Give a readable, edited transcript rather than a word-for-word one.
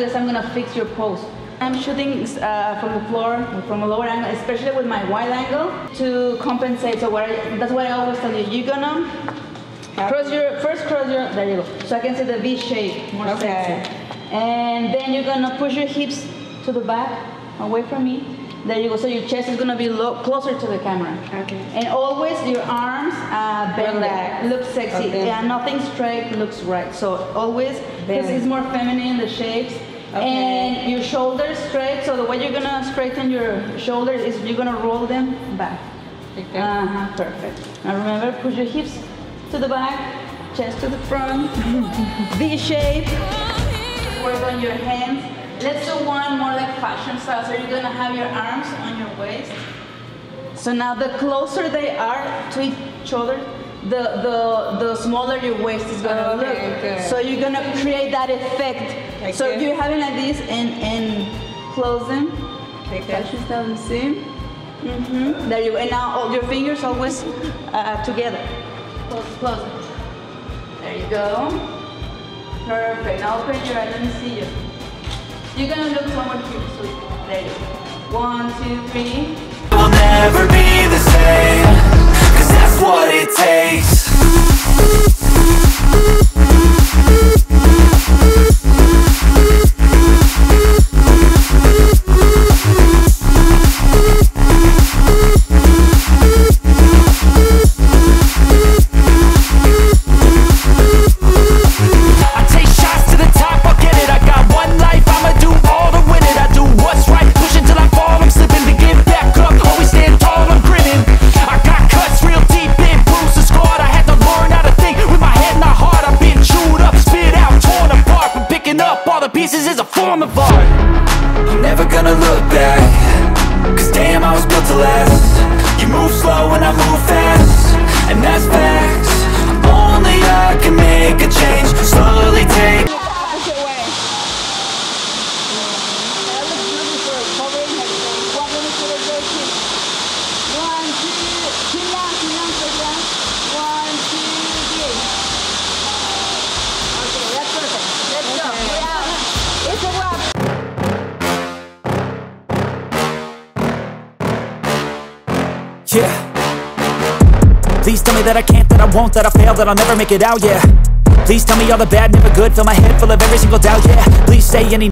This I'm gonna fix your pose. I'm shooting from the floor, from a lower angle, especially with my wide angle, to compensate. So that's what I always tell you. You're gonna cross your, there you go. So I can see the V shape more sexy. And then you're gonna push your hips to the back, away from me. There you go. So your chest is gonna be low, closer to the camera. Okay. And always your arms bend back. Look sexy. Okay. Yeah, nothing straight looks right. So always, because it's more feminine, the shapes. Okay. And your shoulders straight, so the way you're gonna straighten your shoulders is you're gonna roll them back. Okay. Uh-huh, perfect. Now remember, push your hips to the back, chest to the front, V shape. Work on your hands. Let's do one more like fashion style, so you're gonna have your arms on your waist. So now the closer they are to each other, the smaller your waist is gonna look. Okay. So you're gonna create that effect. Okay. So if you're having like this and close them. Okay. Fashion style, you see? Mm-hmm. There you go. And now all your fingers always together. Close, close. There you go. Perfect. Now open your eyes. Let me see you. You're gonna look so much cute. So there you go. 1, 2, 3. I'll never be the same. What it takes. I'm never gonna look back, 'cause damn, I was built to last. You move slow and I move fast, and that's facts. Only I can make a change, slowly take away. I was looking for a cover and everything. 1 minute for the break. 1, 2, 3. Okay, that's perfect. Let's go. We're out. It's a wrap. Yeah. Please tell me that I can't, that I won't, that I fail, that I'll never make it out, yeah. Please tell me all the bad, never good, fill my head full of every single doubt, yeah. Please say any